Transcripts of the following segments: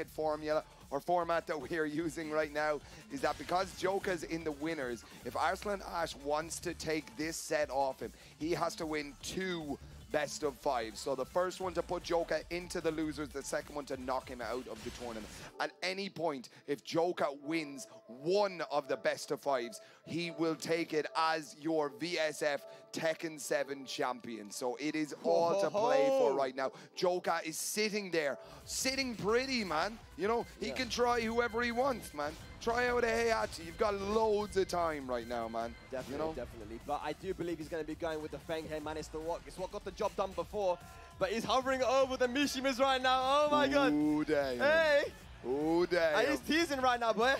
bracket formula or format that we are using right now is that because Joka's in the winners, if Arslan Ash wants to take this set off him, he has to win 2 best-of-5s. So the first one to put Joka into the losers, the second one to knock him out of the tournament. At any point, if Joka wins one of the best-of-5s, he will take it as your VSF Tekken 7 champion. So it is all to play for right now. Joka is sitting there, sitting pretty, man. You know, he can try whoever he wants, man. Try out a Heihachi. You've got loads of time right now, man. Definitely, you know? Definitely. But I do believe he's going to be going with the Feng here, man. It's the rock. It's what got the job done before. But he's hovering over the Mishimas right now. Oh, my God. Ooh, damn. Hey. Ooh, damn. And he's teasing right now, boy.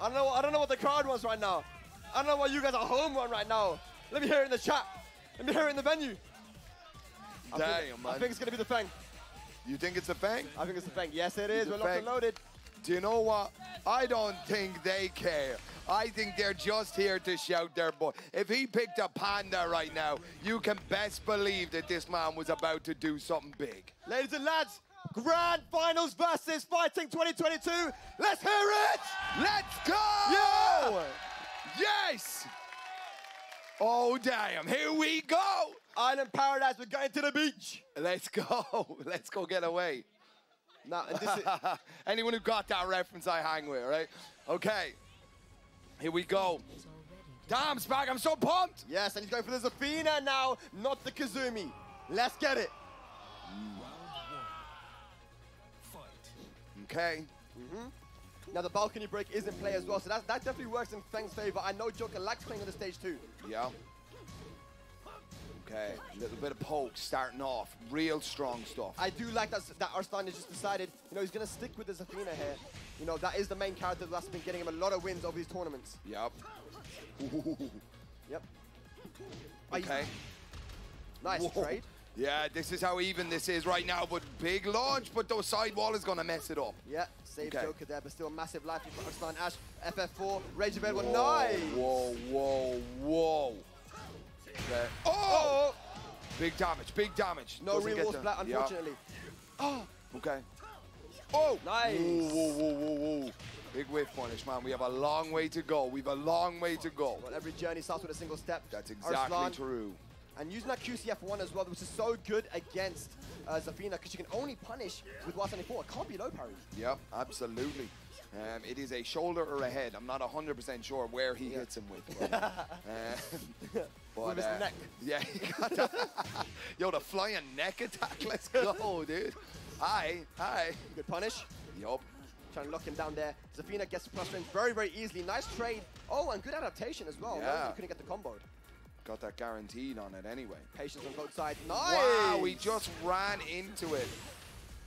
I don't know what the crowd wants right now. I don't know why you guys are home run right now. Let me hear it in the chat. Let me hear it in the venue. Damn, man. I think it's going to be the Feng. You think it's the Feng? I think it's the Feng. Yes, it is. We're locked and loaded. Do you know what? I don't think they care. I think they're just here to shout their boy. If he picked a panda right now, you can best believe that this man was about to do something big. Ladies and lads, Grand Finals versus Fighting 2022. Let's hear it! Let's go! Yeah! Yes! Oh, damn. Here we go! Island Paradise, we're going to the beach. Let's go. Let's go get away. Now, this is anyone who got that reference, I hang with, right? Okay, here we go. Damn, Spag, I'm so pumped! Yes, and he's going for the Zafina now, not the Kazumi. Let's get it. Round 1, fight. Okay. Now, the balcony break is in play as well, so that definitely works in Feng's favor. I know Joka likes playing on the stage too. Yeah. Okay, a little bit of poke starting off. Real strong stuff. I do like that Arslan has just decided, you know, he's going to stick with the Zafina here. You know, that is the main character that's been getting him a lot of wins over these tournaments. Yep. Ooh. Yep. Okay. Nice trade. Yeah, this is how even this is right now, but big launch, but the sidewall is going to mess it up. Yeah, saved Joka there, but still massive life for Arslan Ash. FF4, Rage of Edward, nice! Whoa, whoa, whoa. Okay. Oh! Big damage. No real splat, unfortunately. Yeah. Oh! Okay. Oh! Nice! Ooh, ooh, ooh, ooh. Big whiff punish, man. We have a long way to go. We have a long way to go. Well, every journey starts with a single step. That's exactly true. And using that QCF1 as well, which is so good against Zafina, because she can only punish with Y74. It can't be low parry. Yep, absolutely. It is a shoulder or a head. I'm not 100% sure where he hits him with. Right? But, with his neck. Yeah, he got that. Yo, the flying neck attack. Let's go, dude. Hi. Good punish. Yup. Trying to lock him down there. Zafina gets plus range very, very easily. Nice trade. Oh, and good adaptation as well. Yeah. No, you couldn't get the combo. Got that guaranteed on it anyway. Patience on both sides. Nice. Wow, he just ran into it.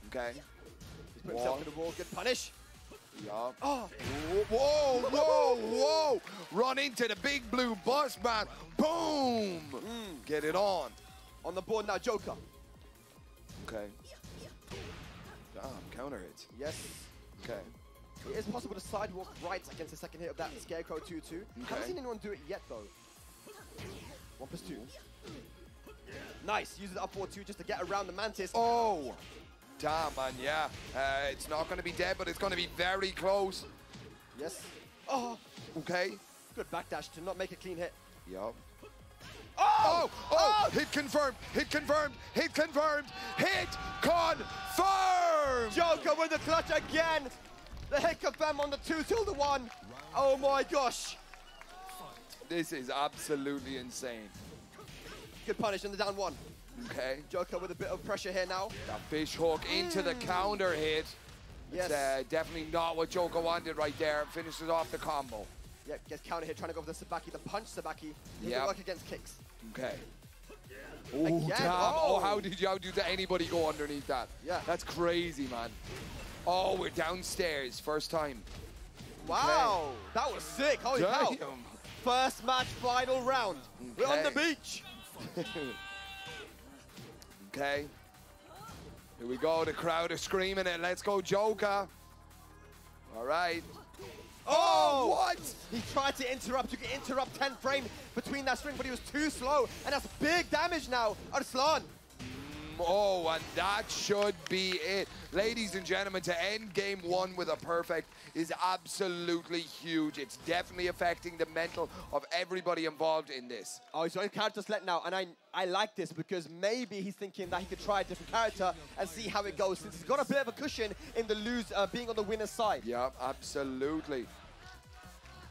Okay. He's put himself to the wall. Good punish. Yeah. Oh. Whoa, whoa, whoa. Run into the big blue bus, man. Boom. Get it on. On the board now, Joka. Okay. Damn, counter it. Yes. Okay. It is possible to sidewalk right against the second hit of that Scarecrow 2-2. Okay. Haven't seen anyone do it yet, though. 1+2. Nice. Use the up 4-2 just to get around the Mantis. Oh. Damn, man, yeah. It's not going to be dead, but it's going to be very close. Yes. Oh. Okay. Good backdash to not make a clean hit. Yup. Oh! Oh! Oh! Hit confirmed! Hit confirmed! Hit confirmed! Hit confirmed! Joka with the clutch again. The hit confirm on the 2 till the 1. Oh my gosh. This is absolutely insane. Good punish on the down 1. Okay. Joka with a bit of pressure here now. That fish hook into the counter hit. Yes. Definitely not what Joka wanted right there. Finishes off the combo. Yep, gets counter hit, trying to go for the Sabaki, the punch Sabaki. Doesn't work against kicks. Okay. Ooh, damn. Oh, how did anybody go underneath that? Yeah. That's crazy, man. Oh, we're downstairs, first time. Wow, that was sick. Holy cow. First match, final round. Okay. We're on the beach. Okay. Here we go. The crowd are screaming it. Let's go, Joka. All right. Oh, what? He tried to interrupt. You can interrupt 10 frame between that string, but he was too slow. And that's big damage now. Arslan. Oh, and that should be it. Ladies and gentlemen, to end game one with a perfect is absolutely huge. It's definitely affecting the mental of everybody involved in this. Oh, he's on his character select now, and I like this because maybe he's thinking that he could try a different character and see how it goes, since he's got a bit of a cushion in the loser, being on the winner's side. Yeah, absolutely.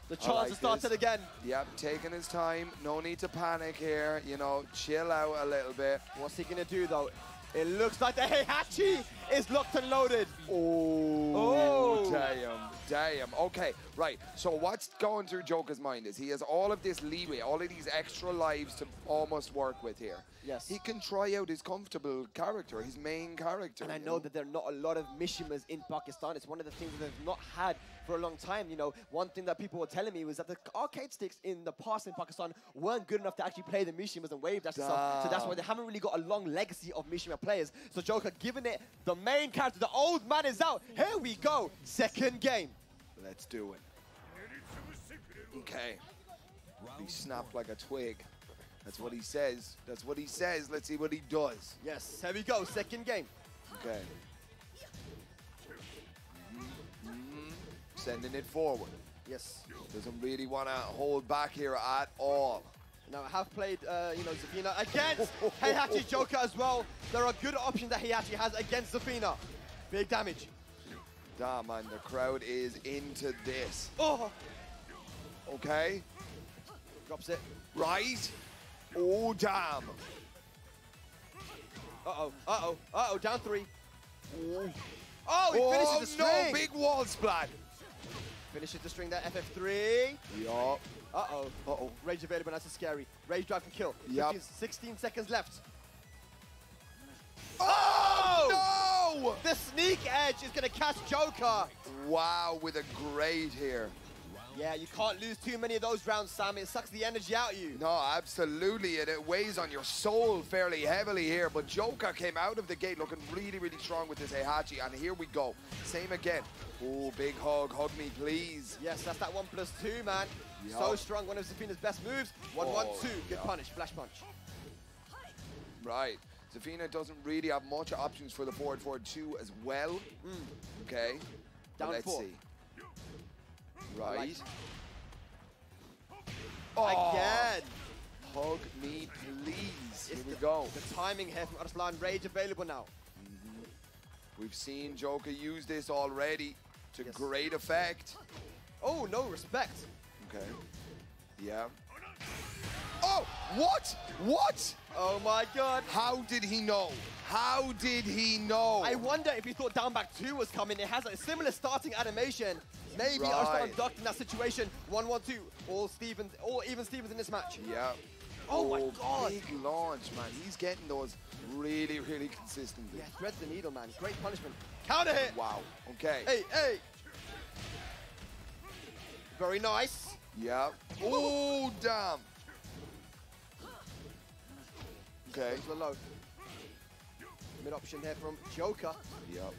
The chance has started again. Yep, taking his time. No need to panic here. You know, chill out a little bit. What's he going to do, though? It looks like the Heihachi is locked and loaded. Oh, damn, damn. Okay, right. So what's going through Joka's mind is he has all of this leeway, all of these extra lives to almost work with here. Yes. He can try out his comfortable character, his main character. And I know that there are not a lot of Mishimas in Pakistan. It's one of the things that they've not had for a long time. You know, one thing that people were telling me was that the arcade sticks in the past in Pakistan weren't good enough to actually play the Mishimas and wave dash and stuff. So that's why they haven't really got a long legacy of Mishima players. So Joka giving it the main character. The old man is out. Here we go. Second game. Let's do it. Okay. He snapped like a twig. That's what he says. That's what he says. Let's see what he does. Yes. Here we go. Second game. Okay. Sending it forward. Yes. Doesn't really want to hold back here at all. Now, I have played, you know, Zafina against Heihachi Joka as well. There are good options that Heihachi has against Zafina. Big damage. Damn, man, the crowd is into this. Oh! Okay. Drops it. Right. Oh, damn. Uh-oh, uh-oh, uh-oh, down three. Ooh. Oh, he finishes the string. Oh, no, big wall splat. Finishes the string there, FF3. Yup. Uh-oh. Uh-oh. Rage available, that's scary. Rage drive and kill. Yep. 16 seconds left. Oh! No! The sneak edge is going to catch Joka. Wow, with a grade here. Yeah, you can't lose too many of those rounds, Sam. It sucks the energy out of you. No, absolutely. And it weighs on your soul fairly heavily here. But Joka came out of the gate looking really, really strong with this Heihachi. And here we go. Same again. Oh, big hug. Hug me, please. Yes, that's that 1+2, man. Yep. So strong. One of Zafina's best moves. 1-1-2. Good punish. Flash punch. Right. Zafina doesn't really have much options for the forward 4-2 as well. Mm. Okay. Down let's four. See. Right. Oh. Again. Hug me, please. Here we go. The timing here from Arslan. Rage available now. Mm-hmm. We've seen Joka use this already to great effect. Oh, no respect. Okay. Yeah. Oh, what? What? Oh, my God. How did he know? How did he know? I wonder if he thought down back 2 was coming. It has a similar starting animation. Maybe Arslan ducked in that situation. 1-1-2. All even Stevens in this match. Yeah. Oh, my God. Big launch, man. He's getting those really, really consistently. Yeah, threads the needle, man. Great punishment. Counter hit. Wow. Okay. Hey, hey. Very nice. Yeah. Oh, damn. Okay. Low. Mid option here from Joka. Yep.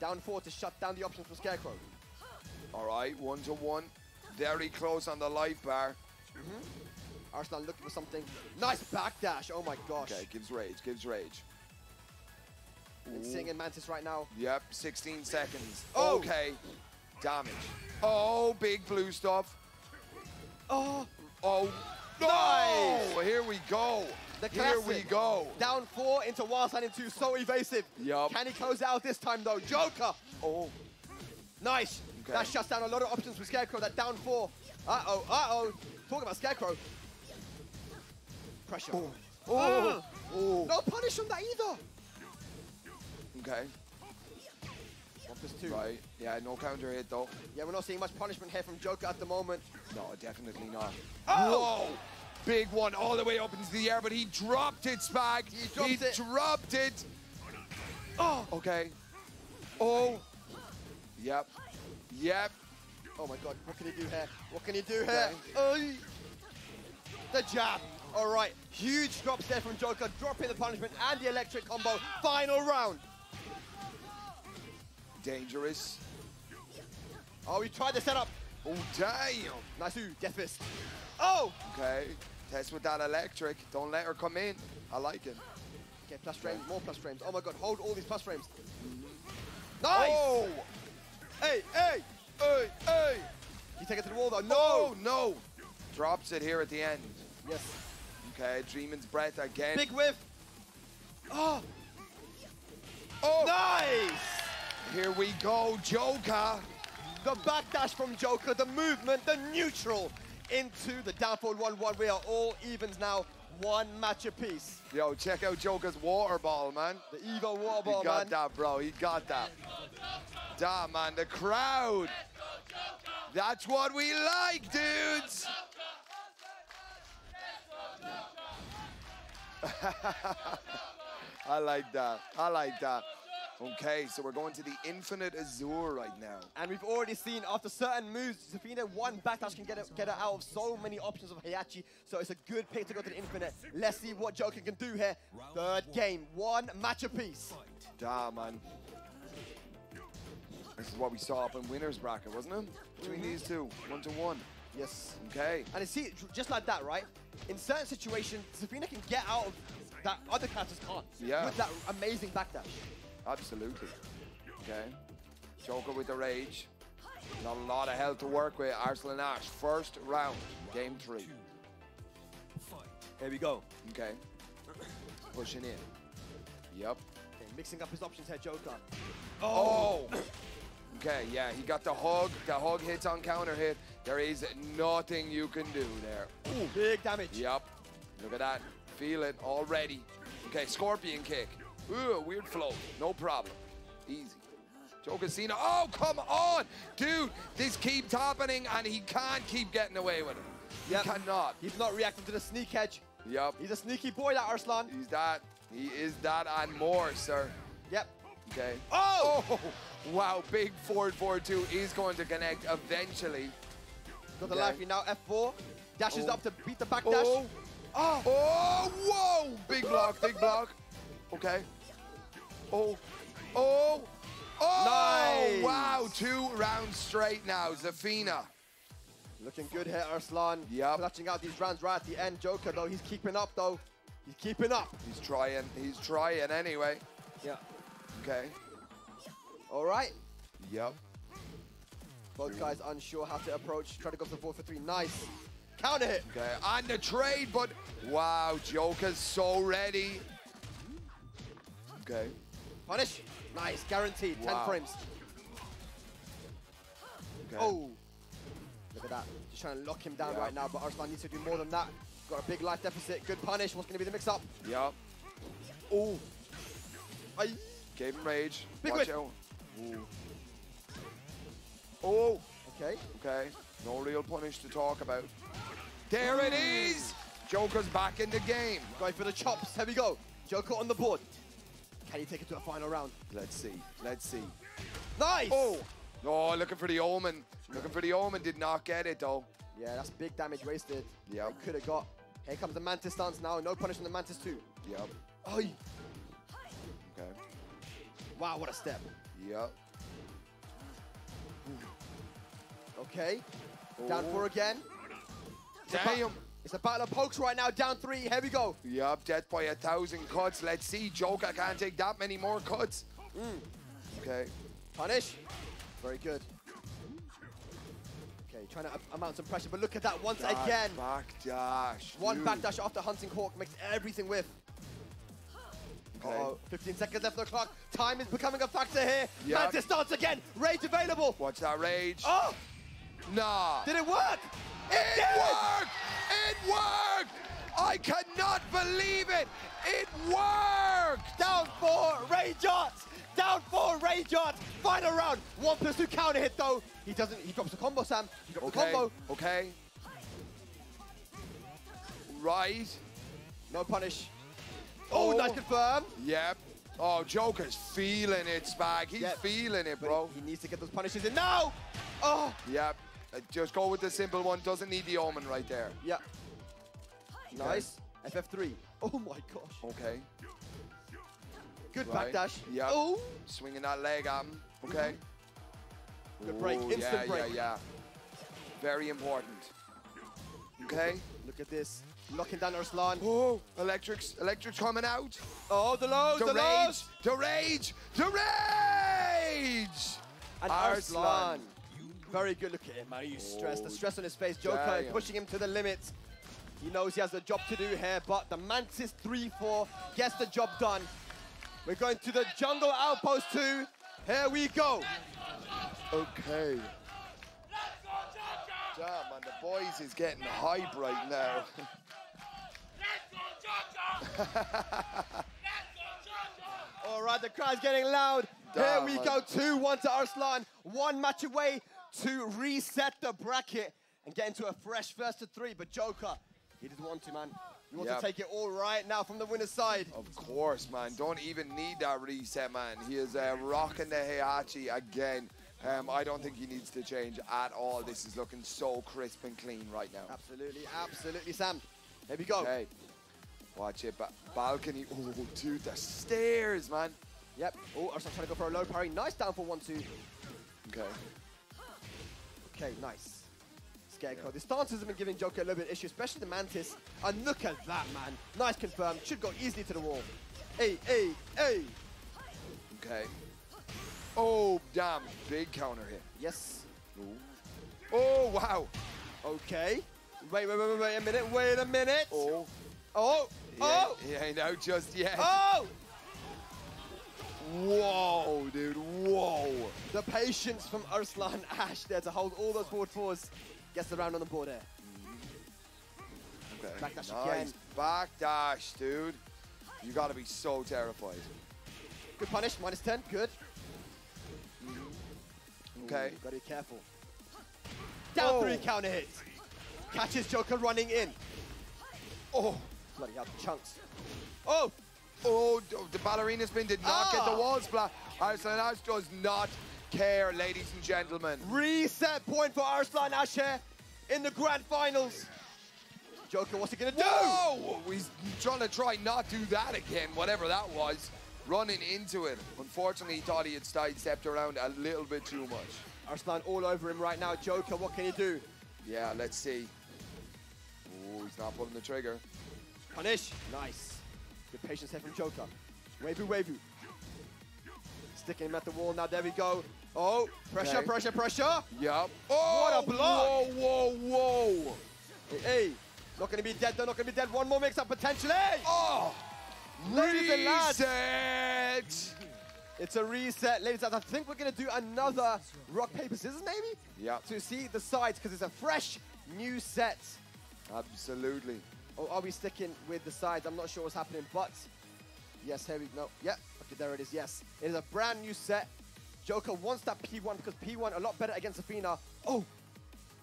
Down 4 to shut down the option from Scarecrow. All right, 1-1. Very close on the life bar. Mm-hmm. Arslan looking for something. Nice backdash. Oh my gosh. Okay, gives rage. Gives rage. It's singing Mantis right now. Yep. 16 seconds. Oh. Okay. Damage. Oh, big blue stuff. Oh. Oh. Nice. Oh, here we go. The classic. Here we go. Down 4 into wild standing 2. So evasive. Yep. Can he close out this time though? Joka. Oh. Nice. Okay. That shuts down a lot of options for Scarecrow. That down 4. Uh-oh, uh-oh. Talking about Scarecrow. Pressure. Oh. Oh. Oh. No punish on that either. Okay. 1+2. Right. Yeah, no counter hit though. Yeah, we're not seeing much punishment here from Joka at the moment. No, definitely not. Oh! Whoa. Big one all the way up into the air, but he dropped it, Spag. He dropped it. Oh. Okay. Oh. Yep. Yep. Oh my God, what can he do here? What can he do here? Okay. The jab. All right, huge drops there from Joka, dropping the punishment and the electric combo. Final round. Dangerous. Oh, he tried the setup. Oh, damn. Nice, death fist. Oh. Okay, test with that electric. Don't let her come in. I like it. Okay, plus frames, more plus frames. Oh my god, hold all these plus frames. Nice! Oh! Hey, hey! Hey, hey! You take it to the wall though. No, no! Drops it here at the end. Yes. Okay, Dreamin's breath again. Big whiff! Oh! Oh! Nice! Here we go, Joka. The backdash from Joka, the movement, the neutral into the downfall 1-1. We are all evens now. One match apiece. Yo, check out Joka's water ball, man. The Evo water ball, man. He got that, bro. He got that. Damn, man. The crowd. That's what we like, dudes. I like that. I like that. Okay, so we're going to the Infinite Azure right now. And we've already seen after certain moves, Zafina, one backdash can get her out of so many options of Heihachi. So it's a good pick to go to the Infinite. Let's see what Joka can do here. Third game, one match apiece. Damn, man. This is what we saw up in winner's bracket, wasn't it? Between these two, 1-to-1. Yes. Okay. And you see, just like that, right? In certain situations, Zafina can get out of that other characters can't. Yeah. With that amazing backdash. Absolutely. Okay. Joka with the rage. Not a lot of health to work with. Arslan Ash. First round. Game 3. Here we go. Okay. Pushing in. Yep. Okay, mixing up his options here, Joka. Oh! Okay, yeah, he got the hug. The hug hits on counter hit. There is nothing you can do there. Ooh, big damage. Yep. Look at that. Feel it already. Okay, scorpion kick. Ooh, weird flow, no problem. Easy. Joka Cena, oh, come on! Dude, this keeps happening and he can't keep getting away with it. Yep. He cannot. He's not reacting to the sneak edge. Yep. He's a sneaky boy, that Arslan. He's that. He is that and more, sir. Yep. Okay. Oh! Wow, big forward 4-2 is going to connect eventually. Got the life, you now F4. Dashes up to beat the back dash. Oh! Oh! Oh! Whoa! Big block, big block. Okay. Oh, oh, oh! Nice. Wow, 2 rounds straight now, Zafina. Looking good here, Arslan. Yeah. Clutching out these rounds right at the end. Joka, though, he's keeping up, though. He's keeping up. He's trying anyway. Yeah. Okay. All right. Yep. Both guys unsure how to approach. Try to go for 4-for-3. Nice. Counter hit. Okay, and the trade, but wow, Joka's so ready. Okay. Punish. Nice. Guaranteed. Wow. 10 frames. Okay. Oh. Look at that. Just trying to lock him down right now, but Arslan needs to do more than that. Got a big life deficit. Good punish. What's going to be the mix-up? Yep. Oh. Gave him rage. Big watch out. Oh. Okay. Okay. No real punish to talk about. There it is. Joka's back in the game. Going for the chops. Here we go. Joka on the board. Can you take it to a final round? Let's see. Let's see. Nice! Oh! Oh, looking for the omen. Looking for the omen. Did not get it, though. Yeah, that's big damage wasted. Yeah. Could have got. Here comes the Mantis stance now. No punish on the Mantis, too. Yep. Oh! Okay. Wow, what a step. Yep. Okay. Oh. Down 4 again. Damn! It's a battle of pokes right now, down 3, here we go. Yup, death by 1,000 cuts. Let's see, Joka can't take that many more cuts. Mm. Okay. Punish. Very good. Okay, trying to amount some pressure, but look at that once again. Backdash. One backdash after Hunting Hawk makes everything whiff. Okay. 15 seconds left on the clock. Time is becoming a factor here. Yep. Mantis starts again. Rage available. Watch that rage. Oh! Nah. Did it work? It worked! It worked! I cannot believe it! It worked! Down 4, Rage Art! Down 4, Rage Art! Final round! 1+2 counter hit though. He doesn't, he drops the combo, Sam. He drops the combo. Okay. Right. No punish. Oh, nice confirm. Yep. Oh, Joka's feeling it, Spag. He's feeling it, bro. He needs to get those punishes in now! Oh! Yep. Just go with the simple one. Doesn't need the omen right there. Yeah. Nice. Okay. FF3. Oh my gosh. Okay. Good backdash. Yeah. Oh. Swinging that leg at him. Okay. Good break. Instant break. Yeah. Very important. Okay. Look at this. Knocking down Arslan. Oh, electrics coming out. Oh, the load, the rage, the rage, the rage! And Arslan. Very good. Look at him, man. He's stressed. The stress on his face. Joka pushing him to the limits. He knows he has a job to do here, but the Mantis 3-4 gets the job done. We're going to the Jungle Outpost 2. Here we go. Okay. Damn, man, the boys is getting hype right now. All right, the crowd's getting loud. Damn, here we go, 2-1 to Arslan. One match away to reset the bracket and get into a fresh first to three. But Joka, he didn't want to, man. You want to take it all right now from the winner's side. Of course, man. Don't even need that reset, man. He is rocking the Heihachi again. I don't think he needs to change at all. This is looking so crisp and clean right now. Absolutely, absolutely, Sam. Here we go. Okay. Watch it, balcony. Oh, dude, the stairs, man. Yep. Oh, Arslan trying to go for a low parry. Nice down for 1-2. Okay. Okay, nice. Scarecrow. This stance has been giving Joka a little bit of issue, especially the Mantis. And look at that, man. Nice confirm. Should go easily to the wall. Hey, hey, hey. Okay. Oh, damn. Big counter hit. Yes. Ooh. Oh, wow. Okay. Wait a minute. Wait a minute. Oh. Oh. Oh. He ain't out just yet. Oh. Whoa, dude. Whoa. The patience from Arslan Ash there to hold all those forward fours. Gets the round on the board there. Okay. Backdash again. Backdash, dude. You got to be so terrified. Good punish. Minus 10. Good. Okay. Gotta be careful. Down three counter hits. Catches Joka running in. Oh, bloody hell, chunks. Oh, oh, the ballerina spin did not get the wall splat. Arslan Ash does not care, ladies and gentlemen. Reset point for Arslan Ash here in the grand finals. Joka, what's he gonna do? No, he's trying to not do that again. Whatever that was. Running into it. Unfortunately, he thought he had sidestepped around a little bit too much. Arslan all over him right now. Joka, what can he do? Yeah, let's see. Oh, he's not pulling the trigger. Punish. Nice. Good patience here from Joka. Wavy. Sticking him at the wall now. There we go. Oh, pressure, pressure. Yep. Oh, what a block. Whoa. Hey, not going to be dead, though. Not going to be dead. One more mix-up, potentially. Oh. Ladies and lads, it's a reset. Ladies and lads, I think we're going to do another rock, paper, scissors maybe? Yeah. To see the sides, because it's a fresh new set. Absolutely. Oh, are we sticking with the sides? I'm not sure what's happening, but yes, here we go. Yeah, okay, there it is, yes. It is a brand new set. Joka wants that P1 because P1 a lot better against Athena. Oh.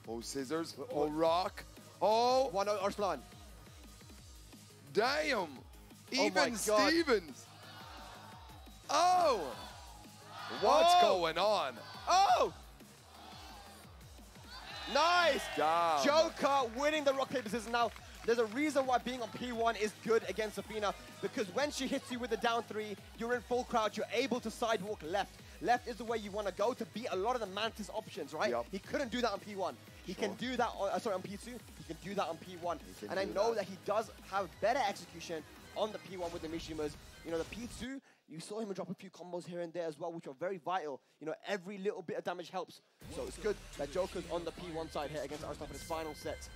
Oh, scissors. Oh, rock. Oh. 1-0 Arslan. Damn. Even Stevens. Oh! What's going on? Oh! Nice! Damn. Joka winning the rock, paper, scissors now. There's a reason why being on P1 is good against Zafina, because when she hits you with the down three, you're in full crouch, you're able to sidewalk left. Left is the way you want to go to beat a lot of the Mantis options, right? Yep. He couldn't do that on P1. He can do that on, on P2. He can do that on P1. And I know that he does have better execution on the P1 with the Mishimas. You know, the P2, you saw him drop a few combos here and there as well, which are very vital. You know, every little bit of damage helps. So it's good that Joka's on the P1 side here against Arslan for his final set.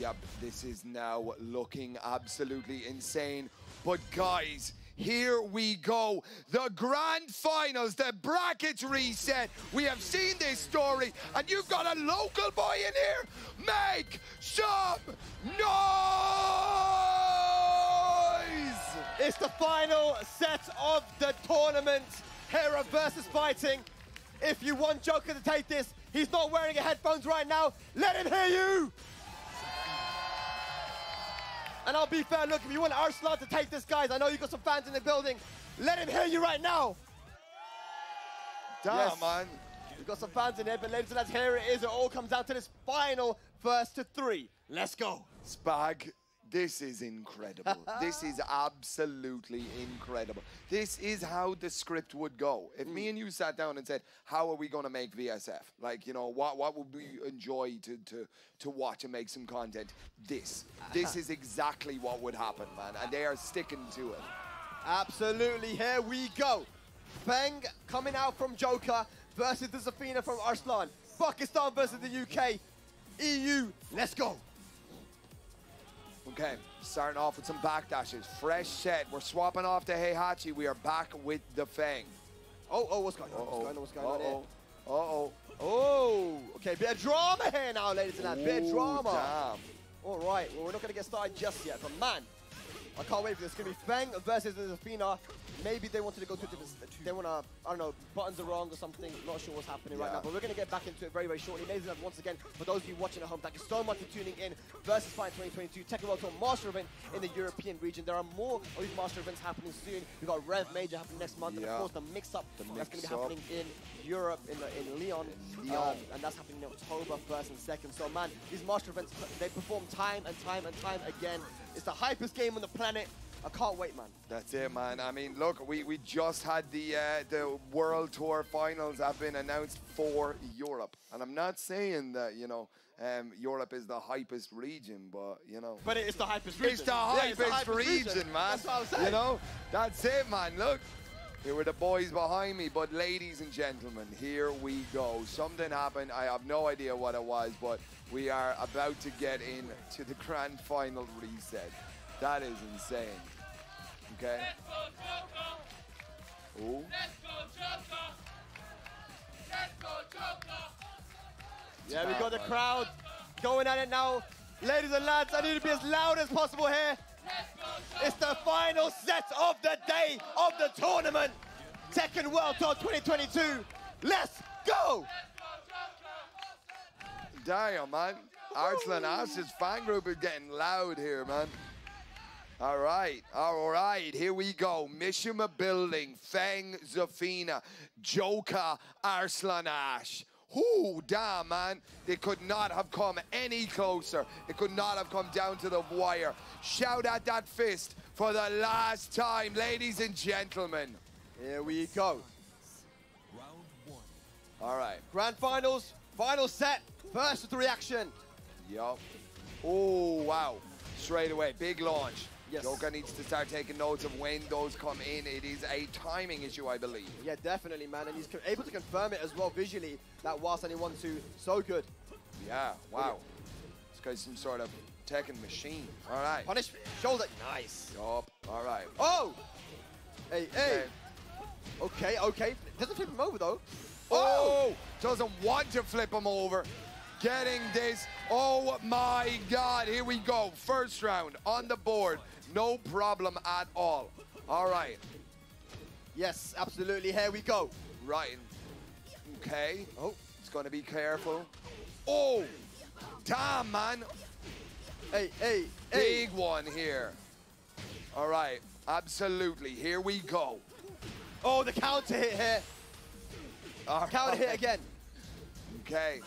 Yep, this is now looking absolutely insane. But guys, here we go. The grand finals, the brackets reset. We have seen this story, and you've got a local boy in here. Make some noise! It's the final set of the tournament. Hera versus Fighting. If you want Joka to take this, he's not wearing headphones right now. Let him hear you! And I'll be fair, look, if you want Arslan to take this, guys, I know you've got some fans in the building. Let him hear you right now. Damn, man. We've got some fans in here, but ladies and lads, here it is. It all comes down to this final first to three. Let's go. Spag This is incredible. This is absolutely incredible. This is how the script would go. If me and you sat down and said, how are we going to make VSF? Like, you know, what would we enjoy to watch and make some content? This is exactly what would happen, man. And they are sticking to it. Absolutely, here we go. Feng coming out from Joka versus the Zafina from Arslan. Pakistan versus the UK. EU, let's go. Okay, starting off with some backdashes. Fresh set. We're swapping off to Heihachi. We are back with the Feng. Oh, what's going on? What's going on? Okay, bit of drama here now, ladies and lads. Bit of drama. Damn. All right, well, we're not going to get started just yet, but man, I can't wait for this. It's going to be Feng versus Zafina. Maybe they wanted to go to a different... They want to... I don't know, buttons are wrong or something. Not sure what's happening right now, but we're going to get back into it very, very shortly. Ladies and gentlemen, once again, for those of you watching at home, thank you so much for tuning in. VSFighting 2022, Tekken World Tour Master Event in the European region. There are more of these Master Events happening soon. We've got Rev Major happening next month, and of course the mix-up that's going to be happening in Europe, in Lyon. And that's happening in October 1st and 2nd. So, man, these Master Events, they perform time and time and time again. It's the hypest game on the planet. I can't wait, man. That's it, man. I mean, look, we just had the World Tour Finals have been announced for Europe. And I'm not saying that, you know, Europe is the hypest region, but, you know. But it's the hypest region. It's the hypest region, man. That's what I'm saying. You know, that's it, man. Look, here were the boys behind me. But ladies and gentlemen, here we go. Something happened. I have no idea what it was, but we are about to get into the grand final reset. That is insane. Okay. Let's go, Joka! Ooh. Let's go, Joka! Let's go, Joka! Yeah, we got the crowd going at it now. Ladies and lads, I need to be as loud as possible here. It's the final set of the day of the tournament. Tekken World Tour 2022. Let's go! Damn, man. Arslan Ash's fan group is getting loud here, man. All right, here we go. Mishima building, Feng, Zafina, Joka, Arslan Ash. Ooh, damn, man. They could not have come any closer. It could not have come down to the wire. Shout out that fist for the last time, ladies and gentlemen. Here we go. Round one. All right. Grand finals, final set, first of the reaction. Yup. Oh, wow. Straight away, big launch. Yes. Joka needs to start taking notes of when those come in. It is a timing issue, I believe. Yeah, definitely, man. And he's able to confirm it as well visually. That whilst only 1-2, so good. Yeah, wow. This guy's some sort of Tekken machine. All right. Punish shoulder. Nice. Yup. All right. Oh! Hey, hey. Okay, okay. Doesn't flip him over, though. Oh! Doesn't want to flip him over. Getting this. Oh my God, here we go. First round on the board. No problem at all. All right. Yes, absolutely. Here we go. Right. Okay. Oh, it's going to be careful. Oh, damn, man. Hey, hey, hey. Big one here. All right. Absolutely. Here we go. Oh, the counter hit here. Counter hit again. Okay.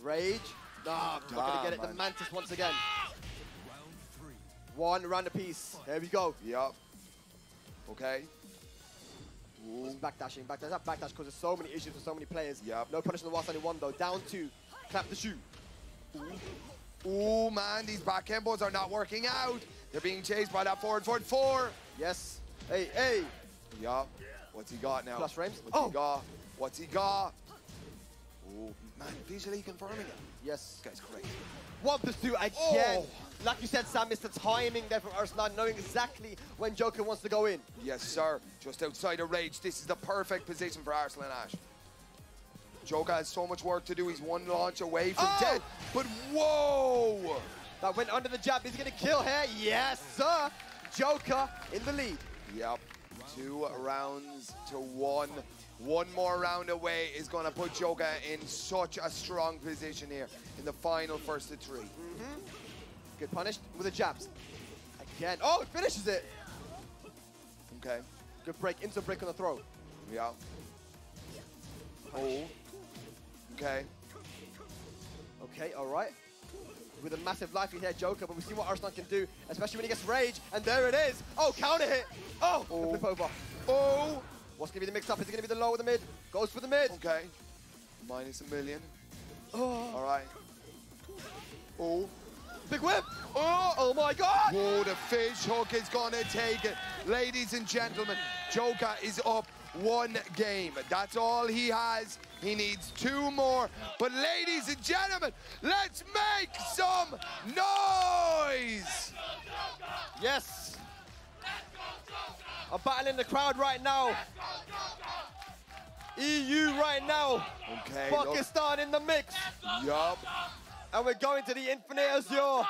Rage. No, we're going to get it. Man. The Mantis once again. Round three. One round apiece. There we go. Yup. Okay. Backdashing. Backdash. That backdash causes so many issues for so many players. Yep. No punishment whilst only one, though. Down two. Clap the shoe. Ooh. Ooh, man. These back combos are not working out. They're being chased by that forward four. Yes. Hey, hey. Yup. What's he got now? Plus frames. What's he got? Ooh. Man, visually confirming it. Yes. This guy's crazy. What the do again? Oh. Like you said, Sam, it's the timing there from Arslan, knowing exactly when Joka wants to go in. Yes, sir. Just outside of Rage. This is the perfect position for Arslan Ash. Joka has so much work to do. He's one launch away from death. But whoa! That went under the jab. Is he going to kill here? Yes, sir. Joka in the lead. Yep. 2 rounds to 1. One more round away is going to put Joka in such a strong position here in the final 1st to 3. Mm-hmm. Good punish with the jabs. Again. Oh, it finishes it. Okay. Good break. Into break on the throw. Yeah. Punish. Oh. Okay. Okay, all right. with a massive life lead here, Joka, but we see what Arslan can do, especially when he gets Rage, and there it is! Oh, counter hit! Oh! Flip over. Oh! What's going to be the mix-up? Is it going to be the low or the mid? Goes for the mid! Okay. Minus a million. Oh. All right. Oh. Big whip! Oh, oh my God! Oh, the fish hook is going to take it. Ladies and gentlemen, Joka is up 1 game. That's all he has. He needs 2 more. But ladies and gentlemen, let's make some noise! Yes! A battle in the crowd right now. EU right now. Okay, Pakistan in the mix. Yup. And we're going to the Infinite Azure.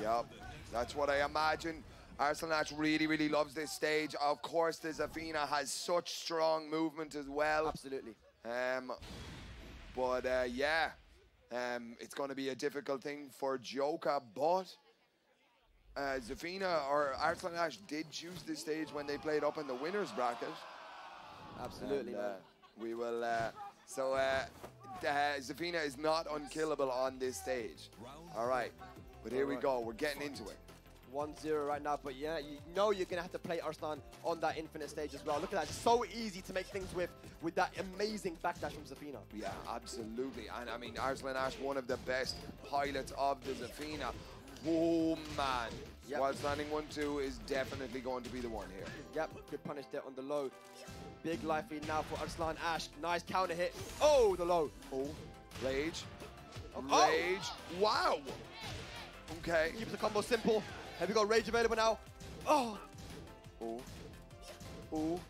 Yup. That's what I imagine. Arslan Ash really, really loves this stage. Of course, the Zafina has such strong movement as well. Absolutely. It's going to be a difficult thing for Joka, but... Zafina or Arslan Ash did choose this stage when they played up in the winner's bracket. Absolutely, and, man. We will... Zafina is not unkillable on this stage. All right. But here we go. We're getting into it. 1-0 right now. But yeah, you know you're going to have to play Arslan on that infinite stage as well. Look at that. It's so easy to make things with that amazing backdash from Zafina. Yeah, absolutely. And I mean, Arslan Ash, one of the best pilots of the Zafina. Oh, man. Yep. While standing 1-2 is definitely going to be the one here. Yep, good punish there on the low. Big life lead now for Arslan Ash. Nice counter hit. Oh, the low. Oh, Rage. Oh. Rage. Wow. Okay. Keeps the combo simple. Have we got Rage available now? Oh. Oh. Oh.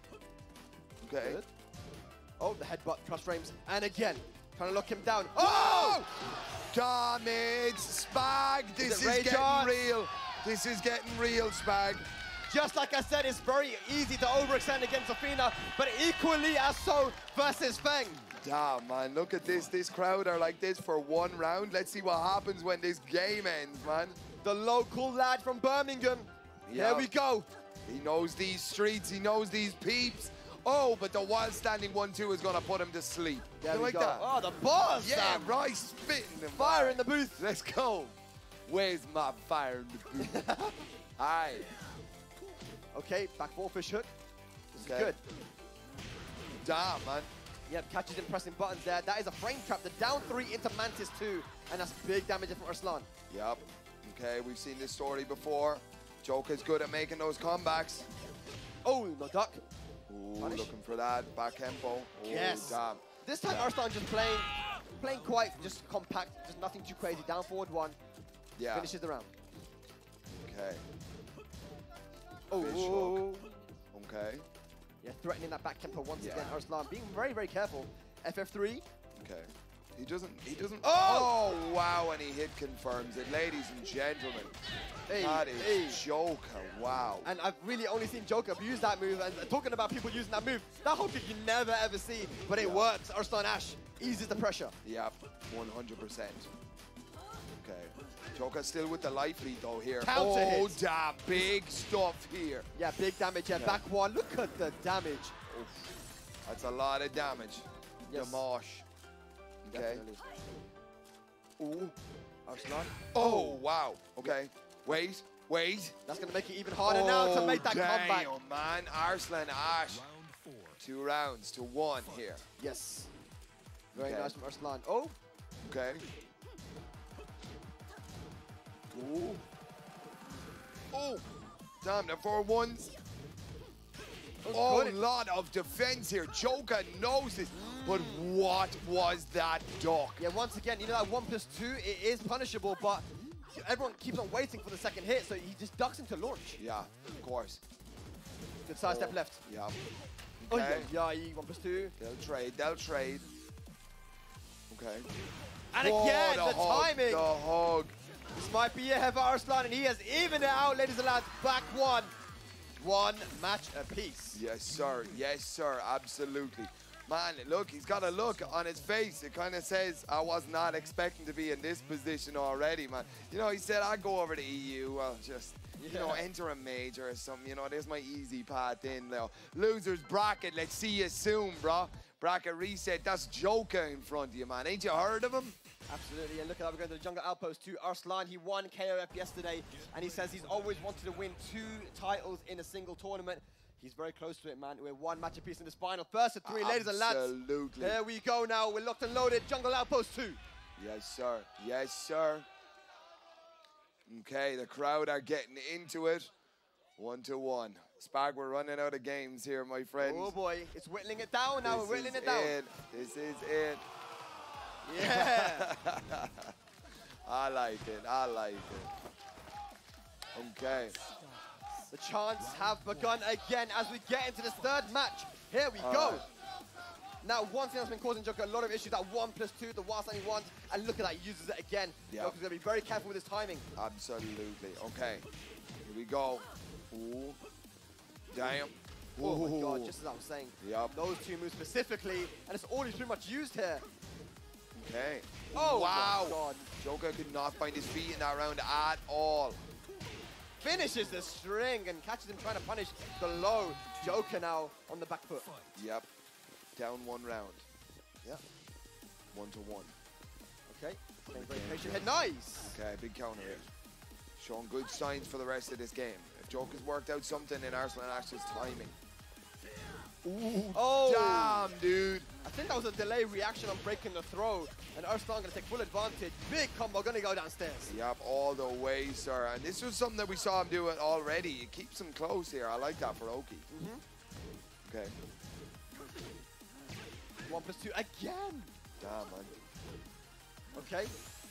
Okay. Good. Oh, the headbutt, cross frames. And again, trying to lock him down. Oh! Damage, Spag. This is getting real. This is getting real, Spag. Just like I said, it's very easy to overextend against Zafina, but equally as so versus Feng. Damn, man, look at this. This crowd are like this for 1 round. Let's see what happens when this game ends, man. The local lad from Birmingham. Yep. Here we go. He knows these streets. He knows these peeps. Oh, but the wild standing 1-2 is going to put him to sleep. Yeah, like that. Oh, the boss! Yeah, Rice spitting them. Fire in the booth. Let's go. Where's my fire in the booth? All right. Okay, back four fish hook. This is good. Damn, man. Yep, catches him pressing buttons there. That is a frame trap. The down 3 into Mantis 2, and that's big damage from Arslan. Yep. Okay, we've seen this story before. Joka's good at making those comebacks. Oh, no duck. Ooh, looking for that back tempo. Yes. Damn. This time Arslan just playing quite just compact, just nothing too crazy. Down forward 1. Yeah. Finishes the round. Okay. Oh. Okay. Yeah, threatening that back tempo once again. Arslan being very, very careful. FF3. Okay. He doesn't. Oh! Oh, wow, and he hit confirms it. Ladies and gentlemen, that is Joka, wow. And I've really only seen Joka use that move, and talking about people using that move, that hook you never ever see, but it works. Arslan Ash eases the pressure. Yep, 100%. Okay, Joka still with the life lead though here. Counter hit. Oh, damn, big stuff here. Yeah, big damage here. Yeah. Back 1, look at the damage. Oof. That's a lot of damage. Yes. Dimash. Okay. Ooh. Arslan. Oh, wow. Okay. Wait. That's going to make it even harder now to make that comeback. Oh, man. Arslan Ash. Round 4. 2 rounds to 1 here. Yes. Very nice from Arslan. Oh. Okay. Ooh. Oh. Damn, the 4 ones. Oh, a lot of defense here. Joka knows this. But what was that duck? Yeah, once again, you know that 1+2, it is punishable, but everyone keeps on waiting for the second hit, so he just ducks into launch. Yeah, of course. Good side step left. Yeah. Okay. Oh, yeah, 1+2. They'll trade. Okay. And again, the timing. The hog. This might be a heavy Arslan, and he has evened it out, ladies and lads. Back 1. 1 match apiece. Yes, sir. Yes, sir. Absolutely. Man, look, he's got a look on his face. It kind of says, I was not expecting to be in this position already, man. You know, he said, I go over to EU, I'll just, you know, enter a major or something. You know, there's my easy path in, though. Losers bracket, let's see you soon, bro. Bracket reset, that's Joka in front of you, man. Ain't you heard of him? Absolutely, and look at that, we're going to the Jungle Outpost to Arslan. He won KOF yesterday, and he says he's always wanted to win 2 titles in a single tournament. He's very close to it, man. We're one match apiece in this final. First of 3, ladies and lads. Absolutely. There we go now. We're locked and loaded. Jungle Outpost 2. Yes, sir. Yes, sir. Okay, the crowd are getting into it. 1-1. Spag, we're running out of games here, my friends. Oh, boy. It's whittling it down now. We're whittling it down. This is it. Yeah. I like it. I like it. Okay. The chants have begun again as we get into this third match. Here we go. Right. Now, one thing that's been causing Joka a lot of issues, that 1+2, the wild standing ones, and look at that, he uses it again. Yep. Joka's gonna be very careful with his timing. Absolutely. Okay. Here we go. Ooh. Damn. Ooh. Oh my God, just as I was saying. Yep. Those two moves specifically, and it's all he's pretty much used here. Okay. Oh, wow. God. Joka could not find his feet in that round at all. Finishes the string and catches him trying to punish the low. Joka now on the back foot. Yep. Down 1 round. Yep. 1-1. Okay. Very patient hit. Nice. Okay, big counter hit. Showing good signs for the rest of this game. If Joka's worked out something in Arslan Ash's timing. Ooh. Oh, damn, dude. I think that was a delay reaction on breaking the throw. And Arslan going to take full advantage. Big combo, going to go downstairs. Yep, all the way, sir. And this was something that we saw him do already. It keeps him close here. I like that for Oki. Mm-hmm. Okay. 1+2 again. Damn, man. Okay.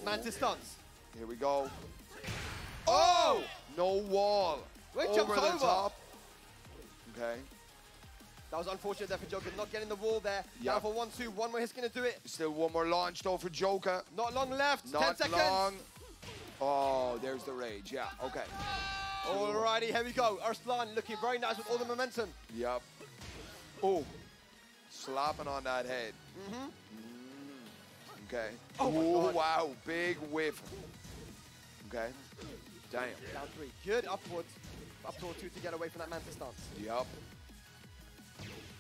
Mantis stunts. Here we go. Oh! No wall. We jumped over. The top. Okay. That was unfortunate there for Joka, not getting the wall there. Yep. Now for 1-2, one more hit's going to do it. Still one more launch though for Joka. Not long left, not 10 seconds. Long. Oh, there's the rage, yeah, okay. Alrighty, here we go. Arslan looking very nice with all the momentum. Yep. Oh, slapping on that head. Mm-hmm. Mm. Okay. Oh, ooh, wow, big whiff. Okay, damn. Down 3, good upwards. Up to 2 to get away from that Mantis stance. Yep.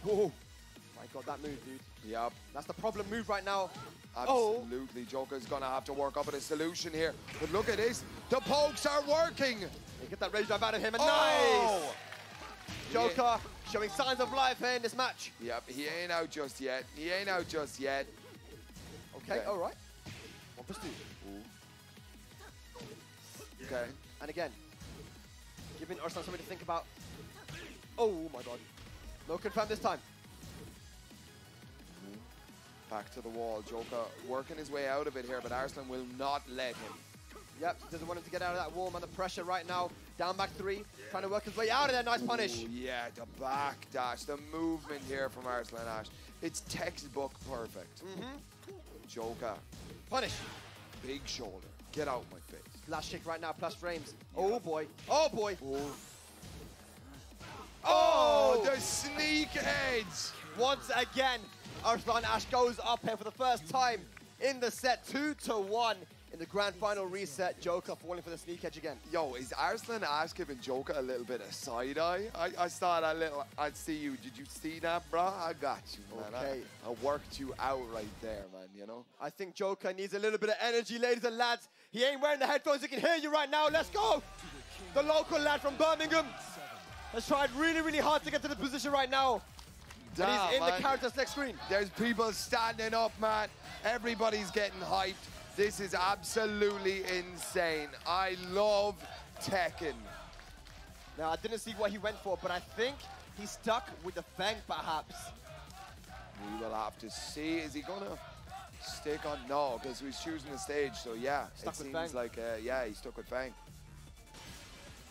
Whoa! My God, that move, dude. Yep. That's the problem move right now. Absolutely, Joka's gonna have to work up with a solution here. But look at this, the pokes are working. They get that rage drive out of him, and nice. Joka showing signs of life here in this match. Yep, he ain't out just yet. He ain't out just yet. Okay, all right. 1+2. Ooh. Okay. And again, giving Arslan something to think about. Oh my God. No confirm this time. Back to the wall. Joka working his way out of it here, but Arslan will not let him. Yep, doesn't want him to get out of that wall, man. The pressure right now. Down back 3, trying to work his way out of there. Nice punish. Yeah, the back dash, the movement here from Arslan Ash. It's textbook perfect. Mm-hmm. Joka. Punish. Big shoulder. Get out my face. Flash kick right now, plus frames. Yeah. Oh boy. Oh boy. Oh. Oh, the sneak heads! Once again, Arslan Ash goes up here for the first time in the set. 2-1 in the grand final reset. Joka falling for the sneak edge again. Yo, is Arslan Ash giving Joka a little bit of side eye? I saw that little, I see you. Did you see that, bro? I got you, man. Okay. I worked you out right there, man, you know? I think Joka needs a little bit of energy, ladies and lads. He ain't wearing the headphones. He can hear you right now. Let's go! The local lad from Birmingham. Has tried really, really hard to get to the position right now. Damn, and he's in the character's next screen. There's people standing up, man. Everybody's getting hyped. This is absolutely insane. I love Tekken. Now, I didn't see what he went for, but I think he stuck with the Feng, perhaps. We will have to see. Is he going to stick on? No, because he's choosing the stage. So, yeah, it seems like, yeah, he stuck with Feng.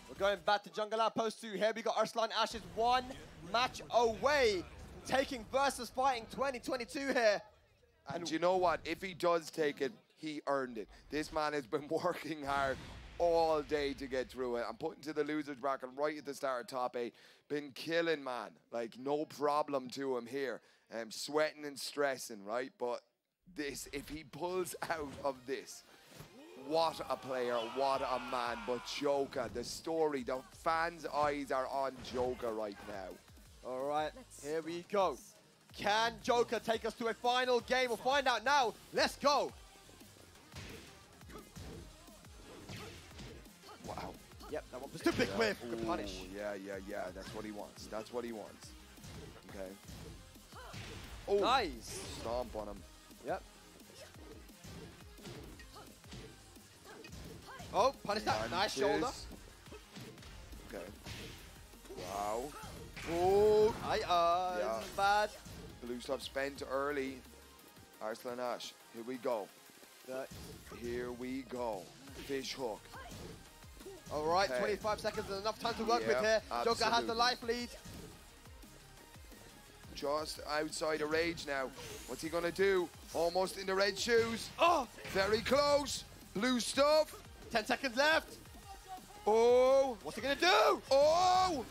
We're going back to Jungle Outpost 2. Here we got Arslan Ash is 1 match away from taking VSFighting 2022 here. And you know what? If he does take it, he earned it. This man has been working hard all day to get through it. I'm putting to the losers bracket right at the start of top 8. Been killing, man. Like, no problem to him here. Sweating and stressing, right? But this, if he pulls out of this, what a player, what a man, but Joka, the story, the fans' eyes are on Joka right now. All right, here we go. Can Joka take us to a final game? We'll find out now. Let's go. Wow. Yep, that one. Just a big whiff. Good punish. Yeah. That's what he wants. That's what he wants. Okay. Oh, nice. Stomp on him. Yep. Oh, punish that. Nice shoulder. Okay. Wow. Oh, this is bad. Blue stuff spent early. Arslan Ash, here we go. Here we go. Fish hook. Alright, okay. 25 seconds is enough time to work with here. Joka has the life lead. Just outside of rage now. What's he gonna do? Almost in the red shoes. Oh! Very close. Blue stuff. 10 seconds left. Oh! What's he gonna do? Oh!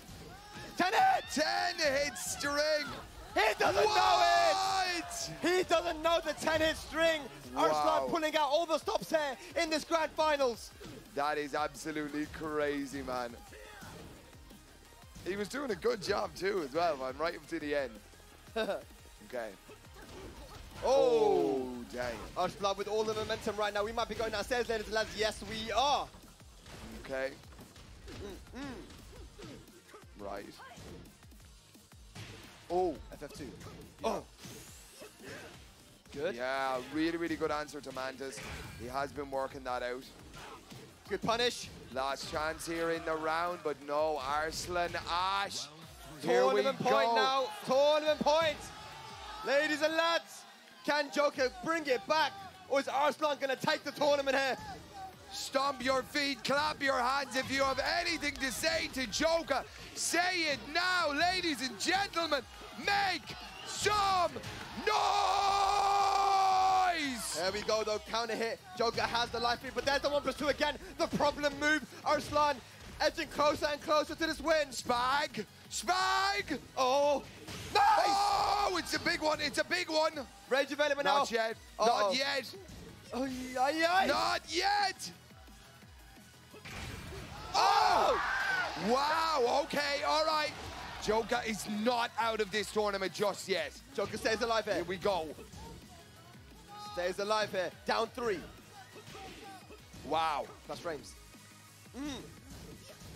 10 hits! 10 hit string! He doesn't know it! He doesn't know the 10-hit string! Wow. Arslan pulling out all the stops here in this Grand Finals. That is absolutely crazy, man. He was doing a good job too as well, man, right up to the end. Okay. Oh, dang. Arslan with all the momentum right now. We might be going downstairs, ladies and lads. Yes, we are. Okay. Right. Oh, FF2. Yeah. Oh. Good. Yeah, really, really good answer to Mantis. He has been working that out. Good punish. Last chance here in the round, but no, Arslan Ash. Tournament point now. Tournament point. Ladies and lads, can Joka bring it back? Or is Arslan going to take the tournament here? Stomp your feet, clap your hands. If you have anything to say to Joka, say it now. Ladies and gentlemen, make some noise! There we go though, counter hit. Joka has the life lead, but there's the 1+2 again. The problem move. Arslan edging closer and closer to this win. Spag! Spag! Oh! Nice! Oh, it's a big one, it's a big one. Rage development now. Not yet, not yet. Oh, not yet! Oh! Wow, okay, all right. Joka is not out of this tournament just yet. Joka stays alive here. Here we go. Stays alive here. Down 3. Wow. Plus frames.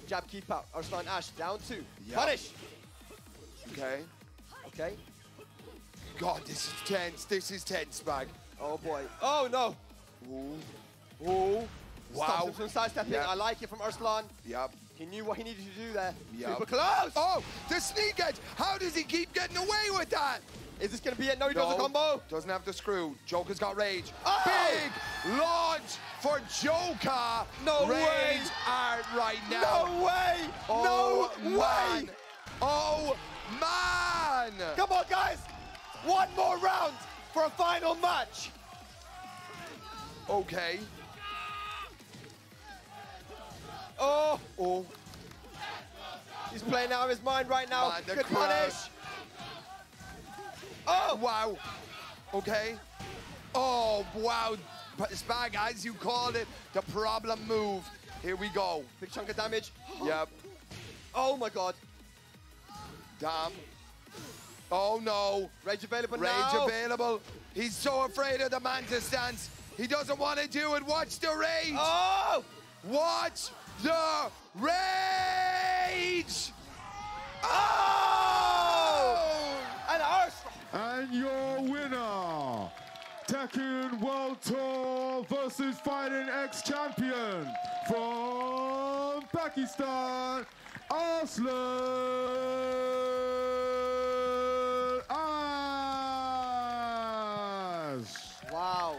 Jab, keep out. Arslan Ash, down 2. Yep. Punish! Okay. Okay. God, this is tense. This is tense, Spag. Oh boy. Oh no! Ooh. Ooh. Wow. Stops him from sidestepping. Yep. I like it from Arslan. Yep. He knew what he needed to do there. Yep. Super close! Oh! The sneak edge! How does he keep getting away with that? Is this going to be it? No, he does a combo. Doesn't have the screw. Joka's got rage. Oh! Big launch for Joka. No way! Rage Art right now. No way! Oh, no way! Man. Oh man! Come on, guys! One more round for a final match. Okay. Oh, oh. He's playing out of his mind right now. Man, good punish. Oh, wow. Okay. Oh, wow. Spag, as you called it, the problem move. Here we go. Big chunk of damage. Yep. Oh my God. Damn. Oh no. Rage available now. Rage available. He's so afraid of the Mantis stance. He doesn't want to do it. Watch the rage. Oh! Watch the rage! Oh! And Arslan. And your winner, Tekken World Tour versus Fighting ex-champion from Pakistan, Arslan. Wow,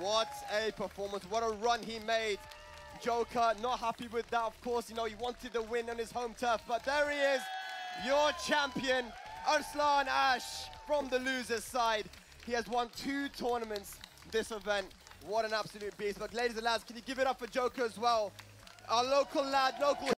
what a performance, what a run he made. Joka, not happy with that, of course. You know, he wanted the win on his home turf, but there he is, your champion, Arslan Ash from the loser's side. He has won 2 tournaments this event. What an absolute beast. But ladies and lads, can you give it up for Joka as well? Our local lad, local